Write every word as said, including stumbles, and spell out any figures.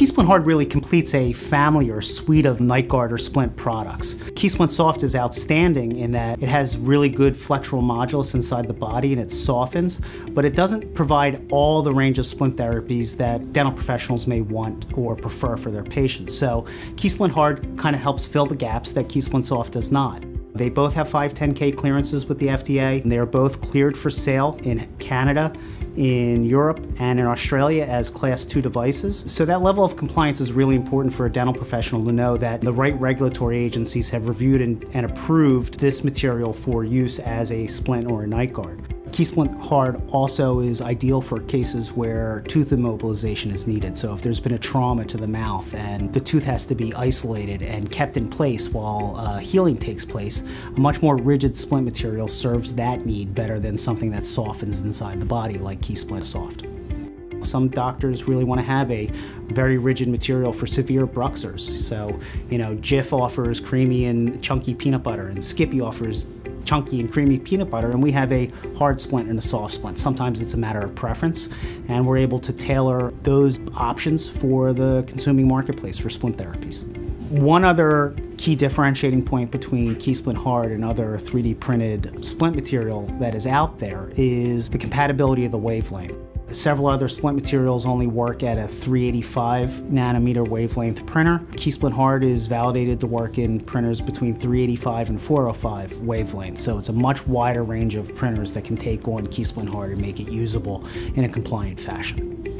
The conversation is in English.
KeySplint Hard really completes a family or suite of Nightguard or Splint products. KeySplint Soft is outstanding in that it has really good flexural modulus inside the body and it softens, but it doesn't provide all the range of splint therapies that dental professionals may want or prefer for their patients. So KeySplint Hard kind of helps fill the gaps that KeySplint Soft does not. They both have five ten K clearances with the F D A. They are both cleared for sale in Canada, in Europe, and in Australia as class two devices. So that level of compliance is really important for a dental professional to know that the right regulatory agencies have reviewed and, and approved this material for use as a splint or a Nightguard. KeySplint Hard also is ideal for cases where tooth immobilization is needed. So if there's been a trauma to the mouth and the tooth has to be isolated and kept in place while uh, healing takes place, a much more rigid splint material serves that need better than something that softens inside the body like KeySplint Soft. Some doctors really want to have a very rigid material for severe bruxers. So, you know, Jif offers creamy and chunky peanut butter, and Skippy offers chunky and creamy peanut butter, and we have a hard splint and a soft splint. Sometimes it's a matter of preference, and we're able to tailor those options for the consuming marketplace for splint therapies. One other key differentiating point between KeySplint Hard and other three D printed splint material that is out there is the compatibility of the wavelength. Several other splint materials only work at a three eighty-five nanometer wavelength printer. KeySplint Hard is validated to work in printers between three eighty-five and four oh five wavelength, so it's a much wider range of printers that can take on KeySplint Hard and make it usable in a compliant fashion.